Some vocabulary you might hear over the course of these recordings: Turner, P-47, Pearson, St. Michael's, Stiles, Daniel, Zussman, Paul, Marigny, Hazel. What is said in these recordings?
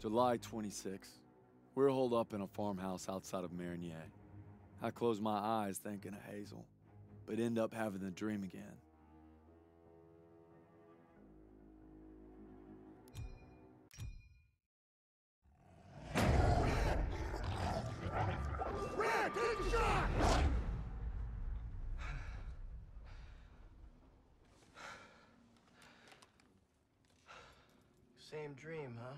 July 26. We're holed up in a farmhouse outside of Marigny. I close my eyes thinking of Hazel, but end up having the dream again. Same dream, huh?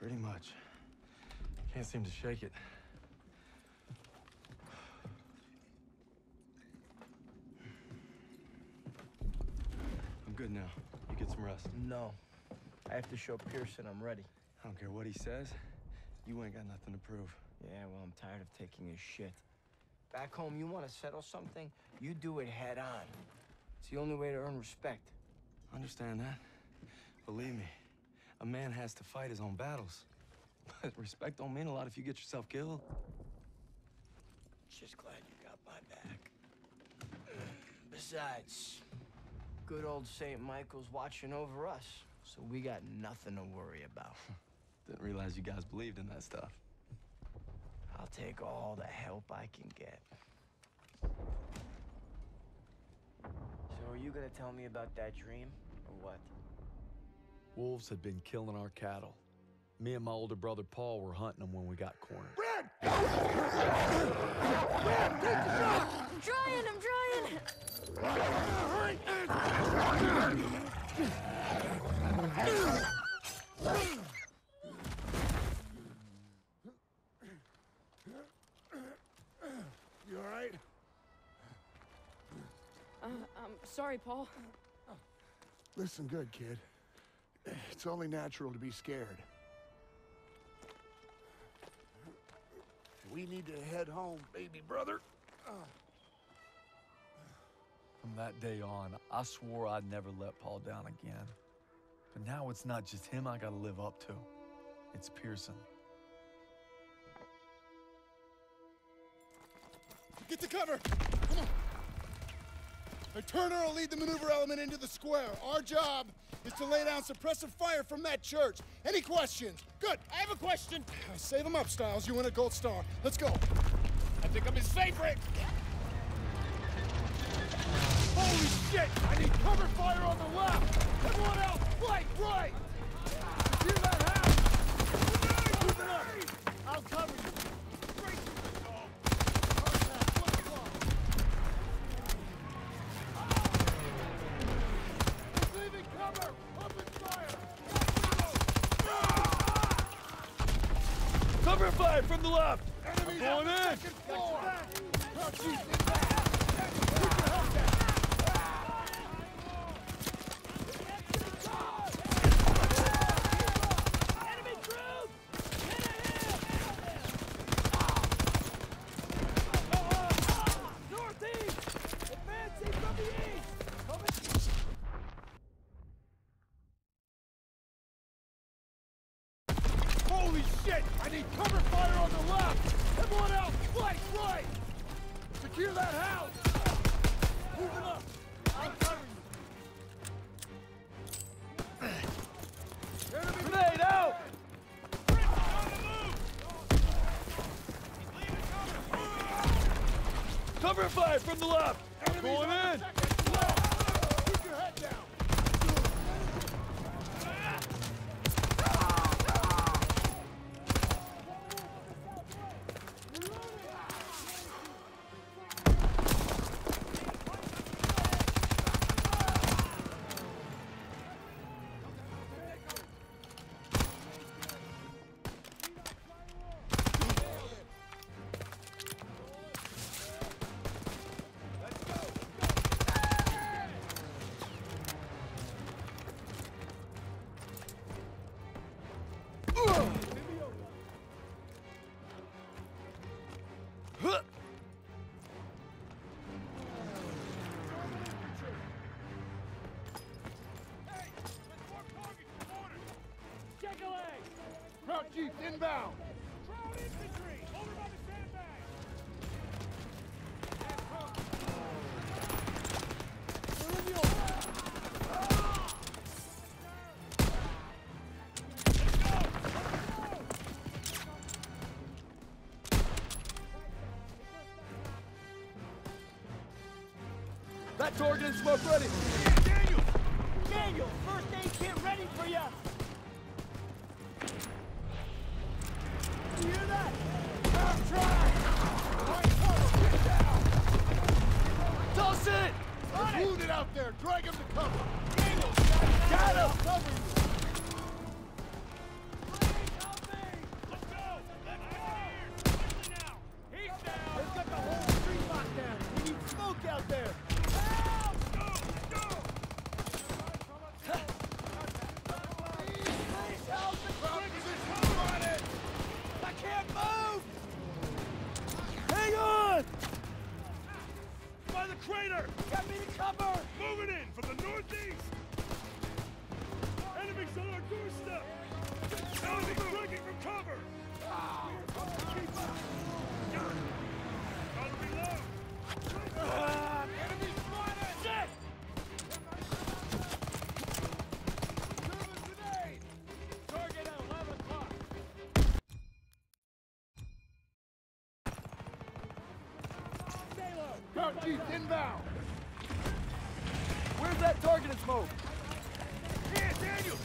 Pretty much. Can't seem to shake it. I'm good now. You get some rest. No. I have to show Pearson I'm ready. I don't care what he says. You ain't got nothing to prove. Yeah, well, I'm tired of taking his shit. Back home, you want to settle something? You do it head on. It's the only way to earn respect. Understand that. Believe me, a man has to fight his own battles. But respect don't mean a lot if you get yourself killed. Just glad you got my back. Besides, good old St. Michael's watching over us, so we got nothing to worry about. Didn't realize you guys believed in that stuff. I'll take all the help I can get. So are you gonna tell me about that dream, or what? Wolves had been killing our cattle. Me and my older brother Paul were hunting them when we got cornered. Brad! I'm trying, You all right? I'm sorry, Paul. Listen good, kid. It's only natural to be scared. We need to head home, baby brother. From that day on, I swore I'd never let Paul down again. But now it's not just him I gotta live up to. It's Pearson. Get to cover! Come on! Now, Turner will lead the maneuver element into the square. Our job is to lay down suppressive fire from that church. Any questions? Good, I have a question. Save them up, Stiles. You win a gold star. Let's go. I think I'm his favorite. Holy shit! I need cover fire on the left. Everyone else, flank right. Hear that house? Move it up. I'll cover you. Straight to the goal. Leaving cover! Open fire! Cover fire from the left! Enemy going in! Second floor! Oh, geez, in the house! Enemy group! Hit a hill! Northeast! Advancing from the east! I need cover fire on the left! Everyone else, flank right! Secure that house! Move it up! I'll cover you! Enemy grenade out! Frick, on the move! He's leaving cover! Cover fire from the left! Enemy's going in! Second left! Keep your head down! Route Jeep inbound! Crowd infantry! Over by the sandbag! We're in the open! That door didn't smoke ready. Daniel! Daniel, first aid kit ready for you. You hear that? I'm trying. Right, cover, get down. Dawson! There's wounded out there. Drag him to cover. Daniel, got him. Cover you. Chief, inbound! Where's that target in smoke? Here, Daniel!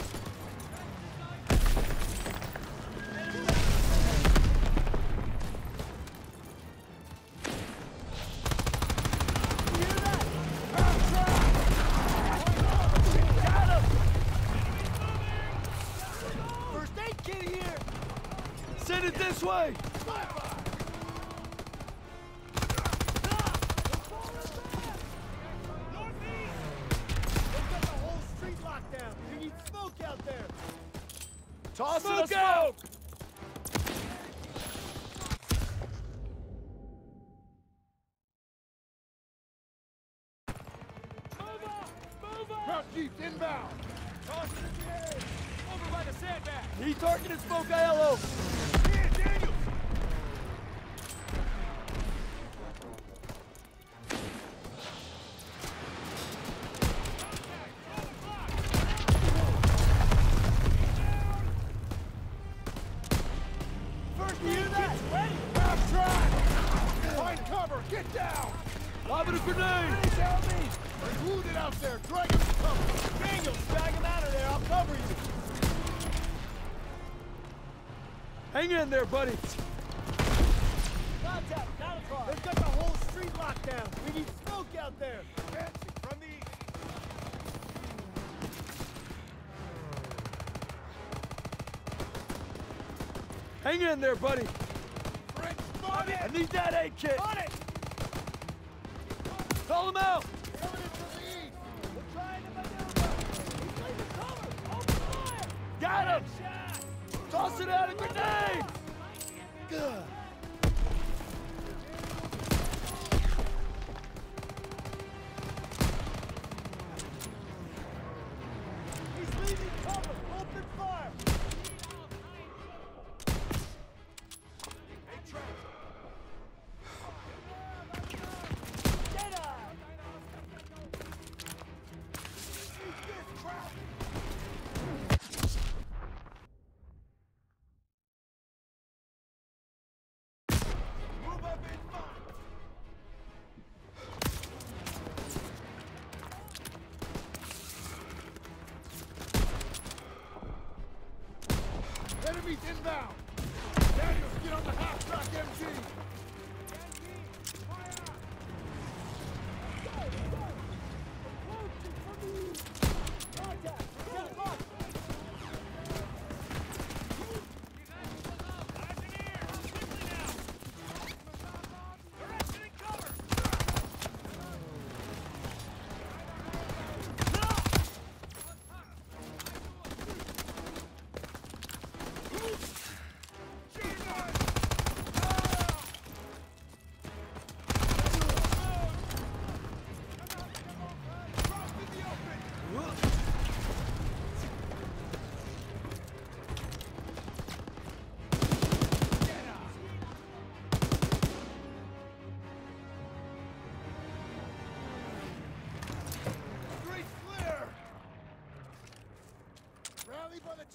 Hang in there, buddy. Contact, not across. They've got the whole street locked down. We need smoke out there. Fancy from the east. Hang in there, buddy. Frick, I need that aid kit. On it. Call him out. Coming in from the east. We're trying to maneuver. He's leaving cover. Open fire. Got him. Toss it out of grenade! Good. He's leaving cover! Open fire! Get out! Shoot this crowd! Inbound! Daniel, get on the half-track MG! Fire! Go, go! Approaching from the east! Contact! Get him up! You guys are up! Eyes in the air! Quickly now! Direction and cover!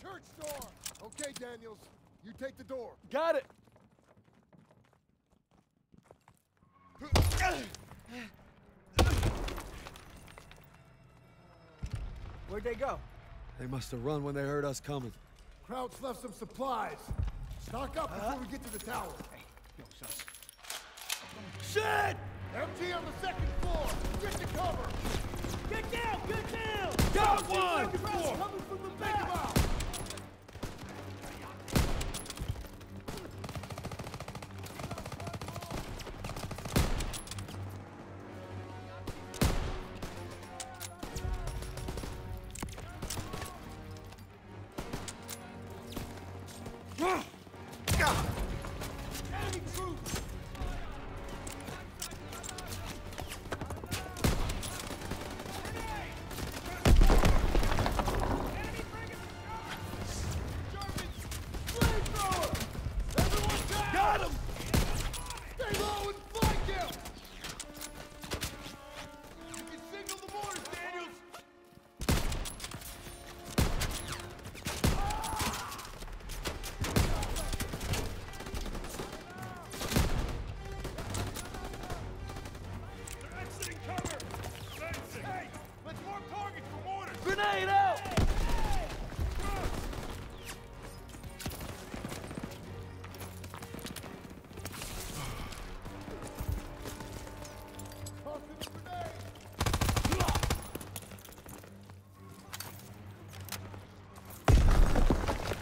Church door! Okay, Daniels, you take the door. Got it! Where'd they go? They must have run when they heard us coming. Crouch left some supplies. Stock up before we get to the tower. Hey, yo, Sus. Shit! MG on the second floor! Get to cover! Get down! Get down! Got one! Coming from the back!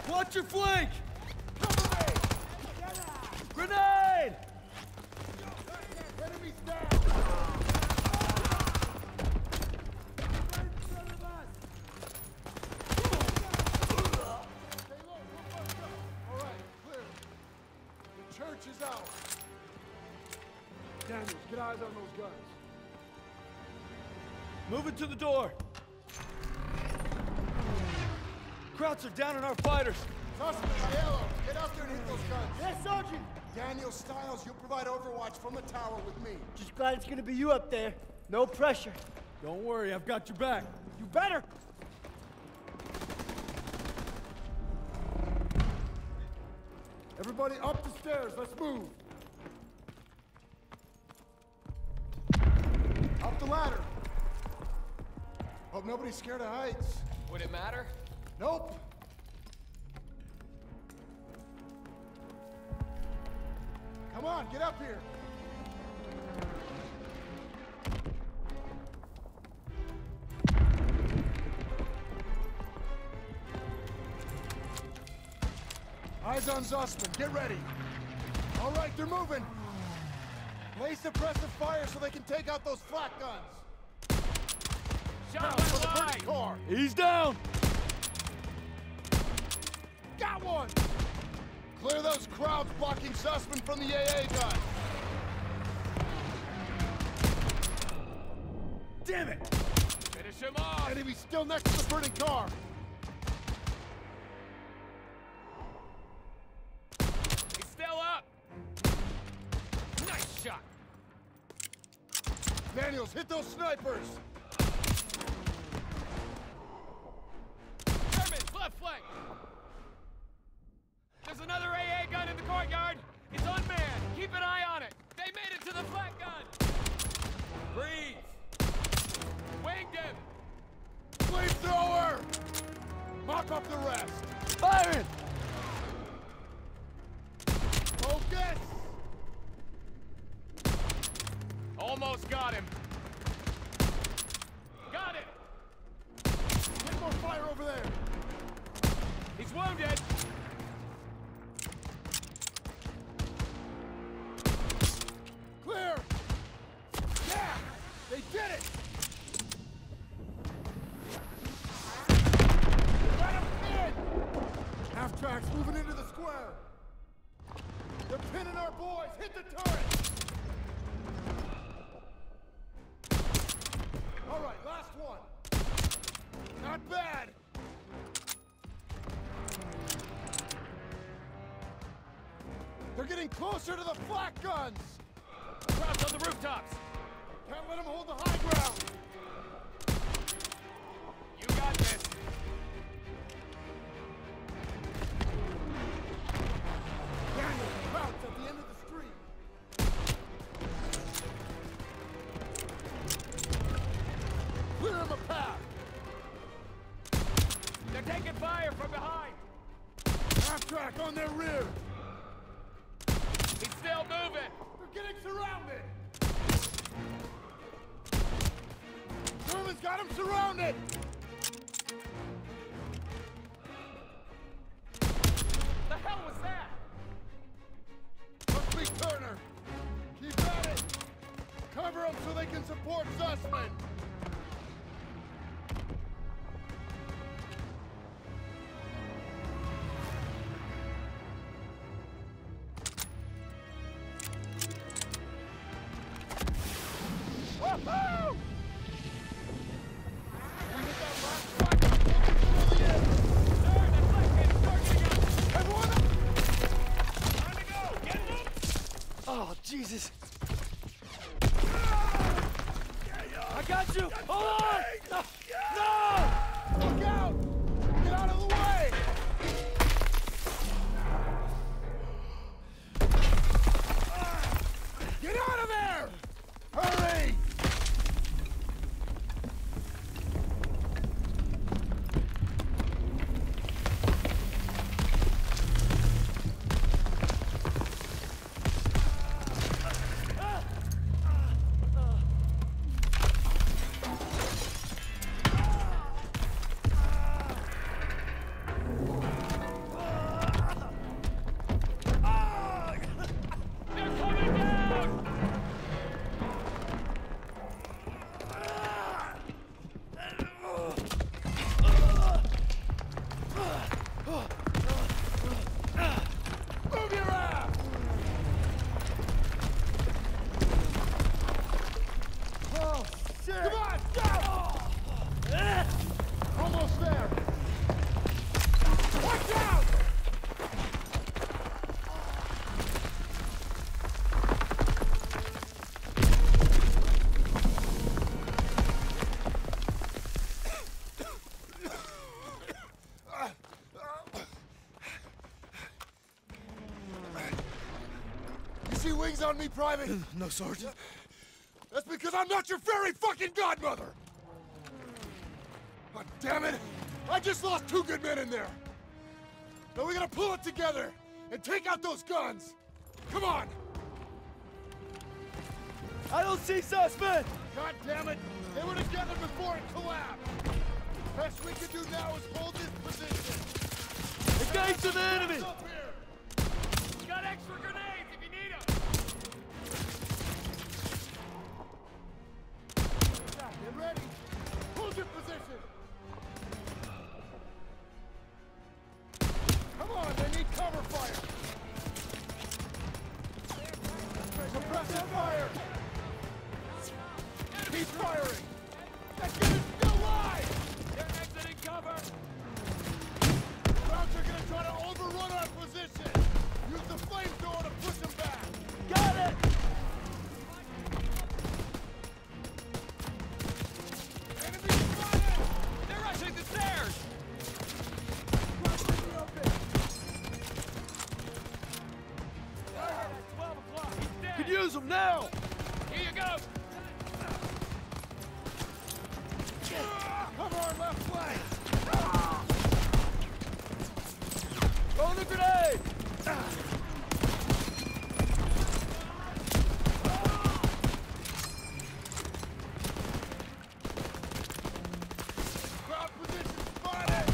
Watch your flank! Cover me! Grenade! Enemies down! Stay low, one more shot. All right, clear. The church is out. Daniels, get eyes on those guns. Move it to the door. Krauts are down on our fighters! Zussman, yellow, get out there and hit those guns! Yes, Sergeant! Daniel, Stiles, you'll provide overwatch from the tower with me. Just glad it's gonna be you up there. No pressure. Don't worry, I've got your back. You better! Everybody up the stairs, let's move! Up the ladder! Hope nobody's scared of heights. Would it matter? Nope! Come on, get up here! Eyes on Zussman, get ready! All right, they're moving! Place suppressive fire so they can take out those flat guns! Shot by the car! He's down! Got one! Clear those crowds blocking Zussman from the AA gun! Damn it! Finish him off! Enemy's still next to the burning car! He's still up! Nice shot! Daniels, hit those snipers! German's left flank! There's another AA gun in the courtyard! It's unmanned! Keep an eye on it! They made it to the flat gun! Breathe! Winged him! Flamethrower! Mop up the rest! Fire it! Focus! Almost got him! Got it! Get more fire over there! He's wounded! Clear! Yeah! They did it! Let them in! Half-tracks moving into the square! They're pinning our boys! Hit the turret! All right, last one! Not bad! They're getting closer to the flak guns! Crowds on the rooftops! Can't let them hold the high ground! You got this! Daniel, crowds at the end of the street! Clear him a path! attack on their rear! He's still moving! They're getting surrounded! German's got him surrounded! The hell was that? Must be Turner! Keep at it! Cover him so they can support Zussman! Jesus! I got you! Hold on! No! No! Look out! Get out of the way! Get out of there! Hurry! Wings on me, Private? No, Sergeant. That's because I'm not your fairy fucking godmother! God damn it! I just lost two good men in there! Now we gotta pull it together and take out those guns! Come on! I don't see Zussman! God damn it! They were together before it collapsed! Best we can do now is hold this position! Engage to the enemy! We got extra grenades! Get ready! Hold your position! Come on, they need cover fire! Suppressive fire! Keep firing! That gun is still live! They're exiting cover! Crowds are gonna try to overrun our position! Use the flamethrower to push them back! Got it! Use them now! Here you go! Cover our left flank! Throw the grenade! Crowd position spotted!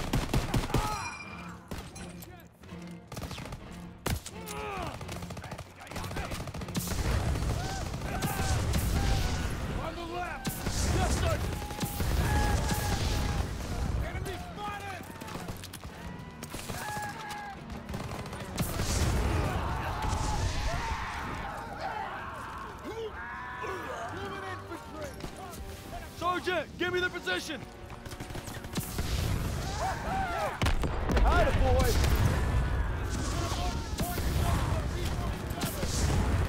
Give me the position! Hide it, boys!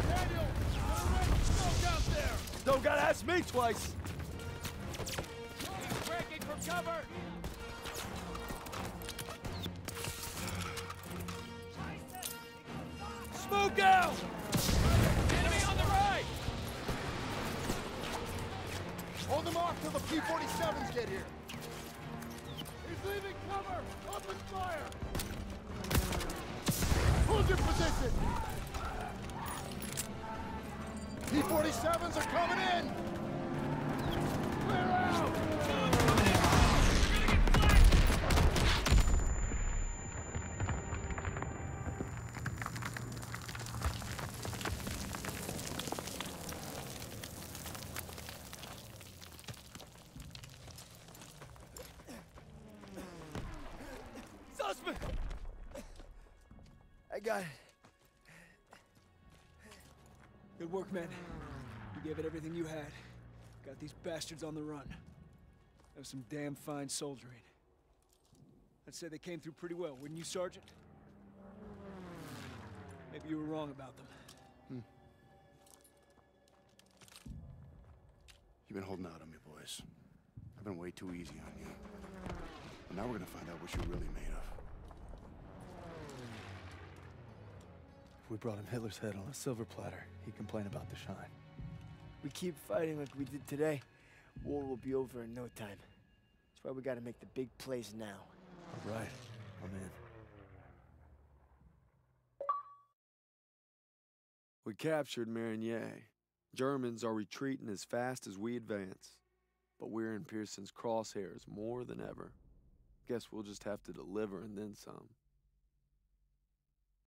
Daniel, smoke out there! Don't gotta ask me twice! He's breaking from cover! Smoke out! Hold them off till the P-47s get here. He's leaving cover! Open fire! Hold your position. T-47s are coming in. Clear out. Zussman! I got it. Good work, man. You gave it everything you had. Got these bastards on the run. That was some damn fine soldiering. I'd say they came through pretty well, wouldn't you, Sergeant? Maybe you were wrong about them. You've been holding out on me, boys. I've been way too easy on you. And now we're gonna find out what you're really made of. If we brought him Hitler's head on a silver platter, he'd complain about the shine. We keep fighting like we did today, war will be over in no time. That's why we gotta make the big plays now. All right, I'm in. We captured Marigny. Germans are retreating as fast as we advance. But we're in Pearson's crosshairs more than ever. Guess we'll just have to deliver and then some.